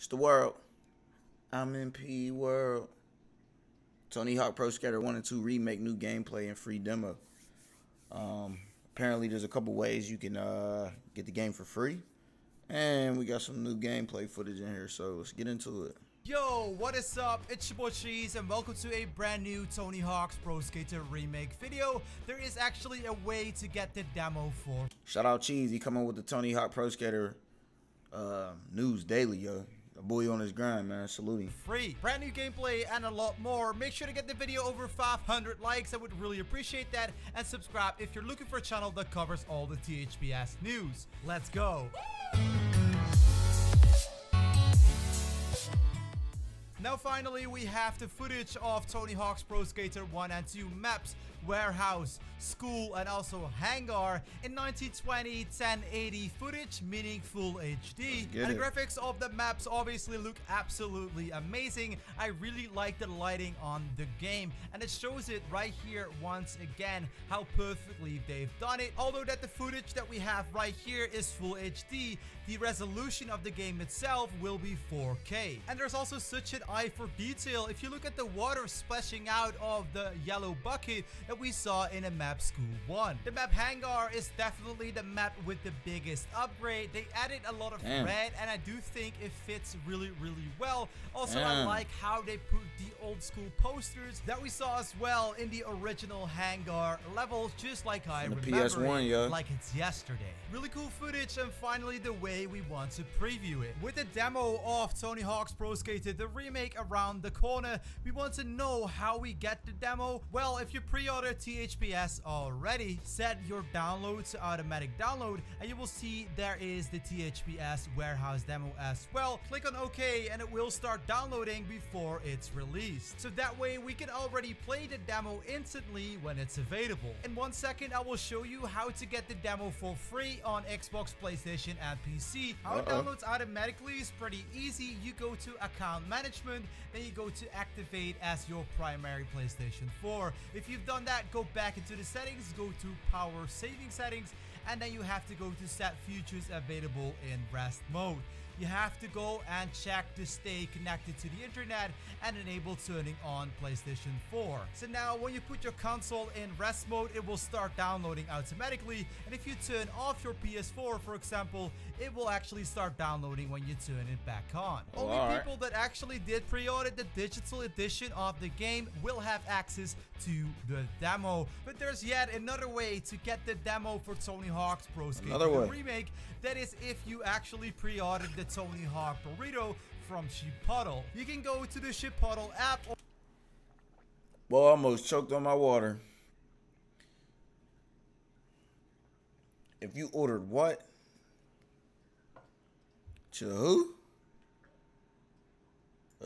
It's the world. I'm in P World. Tony Hawk Pro Skater 1 and 2 remake, new gameplay, and free demo. Apparently, there's a couple ways you can get the game for free. And we got some new gameplay footage in here, so let's get into it. Yo, what is up? It's your boy Cheese, and welcome to a brand new Tony Hawk's Pro Skater remake video. There is actually a way to get the demo for. Shout out Cheese, he coming with the Tony Hawk Pro Skater news daily, yo. A boy on his grind, man. Salute him. Free. Brand new gameplay and a lot more. Make sure to get the video over 500 likes. I would really appreciate that. And subscribe if you're looking for a channel that covers all the THPS news. Let's go. Now finally we have the footage of Tony Hawk's Pro Skater 1 and 2 maps, warehouse, school, and also hangar in 1920 1080 footage, meaning full HD. And the graphics of the maps obviously look absolutely amazing. I really like the lighting on the game, and it shows it right here once again how perfectly they've done it. Although that the footage that we have right here is full HD, the resolution of the game itself will be 4K. And there's also such an eye for detail. If you look at the water splashing out of the yellow bucket that we saw in a map School 1. The map Hangar is definitely the map with the biggest upgrade. They added a lot of red, and I do think it fits really, really well. Also, I like how they put the old school posters that we saw as well in the original Hangar levels, just like I remember PS1, yo. Like it's yesterday. Really cool footage, and finally the way we want to preview it. With the demo of Tony Hawk's Pro Skater, the remake, around the corner, we want to know how we get the demo. Well, if you pre-order THPS already, set your download to automatic download, and you will see there is the THPS warehouse demo as well. Click on OK, and it will start downloading before it's released. So that way we can already play the demo instantly when it's available. In 1 second, I will show you how to get the demo for free on Xbox, PlayStation, and PC. How it downloads automatically is pretty easy. You go to account management, then you go to activate as your primary PlayStation 4. If you've done that, go back into the settings, go to power saving settings, and then you have to go to set features available in rest mode. You have to go and check to stay connected to the internet and enable turning on PlayStation 4. So now when you put your console in rest mode, it will start downloading automatically. And if you turn off your PS4, for example, it will actually start downloading when you turn it back on. Only people that actually did pre-order the digital edition of the game will have access to the demo. But there's yet another way to get the demo for Tony Hawk's Pro Skater remake. That is if you actually pre-ordered the Tony Hawk burrito from Chipotle. You can go to the Chipotle app. Well, I almost choked on my water. If you ordered what? To who?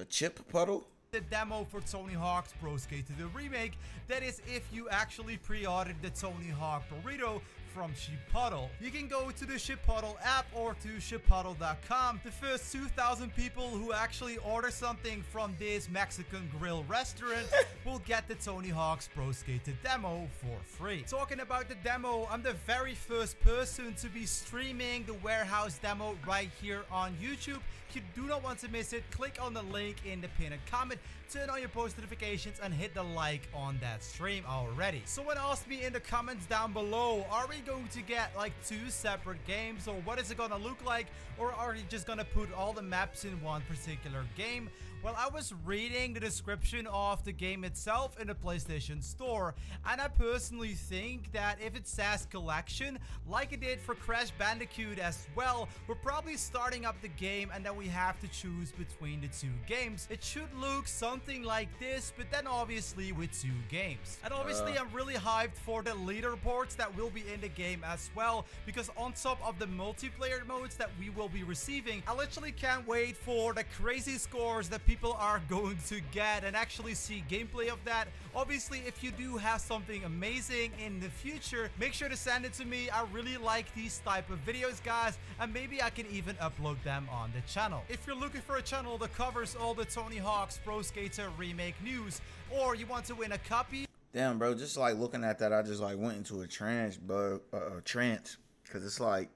A Chipotle? The demo for Tony Hawk's Pro Skater the remake. That is if you actually pre-ordered the Tony Hawk burrito from Chipotle. You can go to the Chipotle app or to Chipotle.com. The first 2,000 people who actually order something from this Mexican grill restaurant will get the Tony Hawk's Pro Skater demo for free. Talking about the demo, I'm the very first person to be streaming the warehouse demo right here on YouTube. If you do not want to miss it, click on the link in the pinned comment, turn on your post notifications, and hit the like on that stream already. Someone asked me in the comments down below, are we going to get like two separate games, or what is it gonna look like, or are they just gonna put all the maps in one particular game? Well, I was reading the description of the game itself in the PlayStation Store, and I personally think that if it says collection, like it did for Crash Bandicoot as well, we're probably starting up the game and then we have to choose between the two games. It should look something like this, but then obviously with two games. And obviously I'm really hyped for the leaderboards that will be in the game as well, because on top of the multiplayer modes that we will be receiving, I literally can't wait for the crazy scores that people are going to get and actually see gameplay of that. Obviously, if you do have something amazing in the future, make sure to send it to me. I really like these type of videos, guys, and maybe I can even upload them on the channel. If you're looking for a channel that covers all the Tony Hawk's Pro Skater remake news, or you want to win a copy. Damn, bro, just like looking at that, I just like went into a trance, bro, because it's like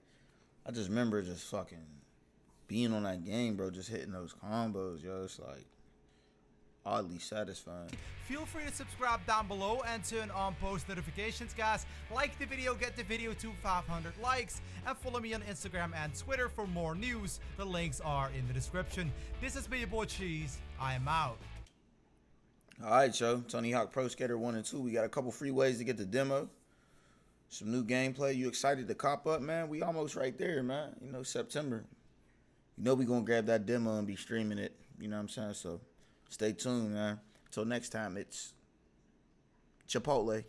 I just remember just fucking being on that game, bro, just hitting those combos, yo, it's like oddly satisfying. Feel free to subscribe down below and turn on post notifications, guys. Like the video, get the video to 500 likes, and follow me on Instagram and Twitter for more news. The links are in the description. This has been your boy Cheese. I am out. All right, yo, Tony Hawk Pro Skater 1 and 2. We got a couple free ways to get the demo. Some new gameplay. You excited to cop up, man? We almost right there, man. You know, September. You know we gonna grab that demo and be streaming it. You know what I'm saying? So stay tuned, man. Till next time, it's Chipotle.